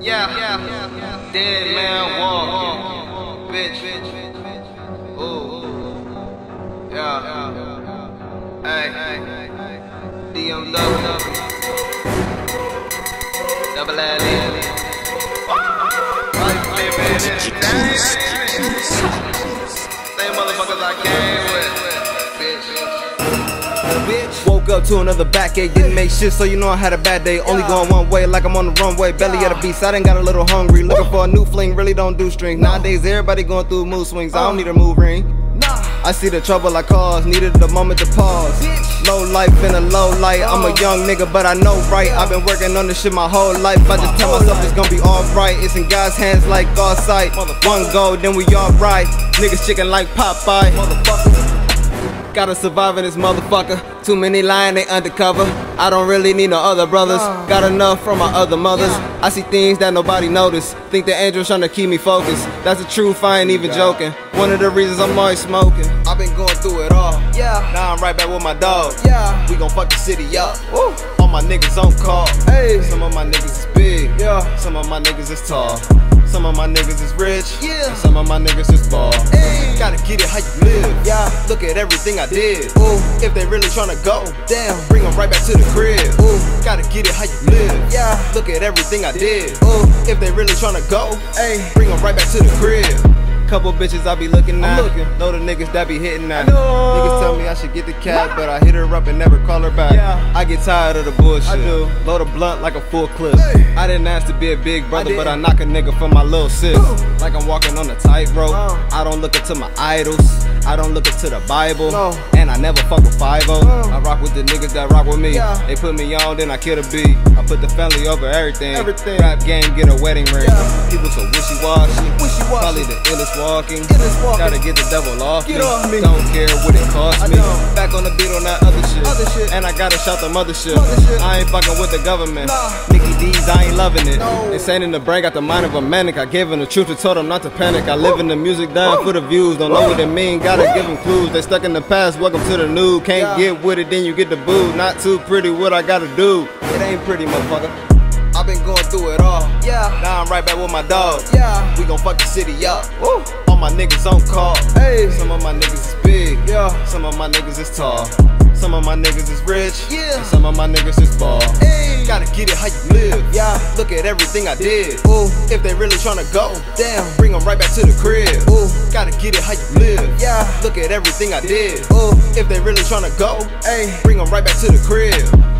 Yeah, dead man walking, bitch. Ooh, yeah, ay, DMW, double same motherfuckers I came with, bitch. Bitch. Woke up to another backache, didn't make shit, so you know I had a bad day. Only going one way, like I'm on the runway. Belly at a beast, I done got a little hungry. Looking for a new fling, really don't do strings. Nowadays everybody going through mood swings, I don't need a mood ring. I see the trouble I caused, needed the moment to pause. Low life in a low light, I'm a young nigga but I know right. I've been working on this shit my whole life, I just tell myself it's gonna be alright. It's in God's hands like God's sight. One goal, then we alright. Niggas chicken like Popeye. Motherfucker. Gotta survive in this motherfucker. Too many lying, they undercover. I don't really need no other brothers. Got enough from my other mothers. I see things that nobody notice. Think the angels trying to keep me focused. That's the truth, I ain't even joking. One of the reasons I'm always smoking. I've been going through it all. Now I'm right back with my dog. We gon' fuck the city up. All my niggas on call. Some of my niggas is big. Some of my niggas is tall. Some of my niggas is rich, and some of my niggas is bald. Gotta get it how you live, look at everything I did. If they really tryna go, damn, bring them right back to the crib. Gotta get it how you live, look at everything I did. If they really tryna go, bring them right back to the crib. Couple bitches I be looking at, know the niggas that be hitting at. Niggas tell me I should get the cat, but I hit her up and never call her back. I get tired of the bullshit, load a blunt like a full clip. I didn't ask to be a big brother, but I knock a nigga for my little sis. Like I'm walking on a tightrope. I don't look up to my idols, I don't look up to the Bible, and I never fuck with 5-0. I rock with the niggas that rock with me. They put me on, then I kill a beat. I put the family over everything. Rap game, get a wedding ring. People so wishy-washy, probably the illest walking. Gotta get the devil off me. Don't care what it costs me. Back on the beat on that other shit. And I gotta shout the mothership. I ain't fucking with the government. Nicky D's, I ain't loving it. Insane in the brain, got the mind of a manic. I gave him the truth and told him not to panic. I live in the music, down for the views. Don't know what it mean, gotta give them clues. They stuck in the past, welcome to the new. Can't get with it, then you get the boo. Not too pretty, what I gotta do? It ain't pretty, motherfucker. I've been going through it all. Now I'm right back with my dog. We gon' fuck the city up. All my niggas on call. Some of my niggas is big. Some of my niggas is tall. Some of my niggas is rich. And some of my niggas is bald. Gotta get it how you live. Look at everything I did. If they really tryna go, damn, bring them right back to the crib. Gotta get it how you live. Look at everything I did. If they really tryna go, bring them right back to the crib.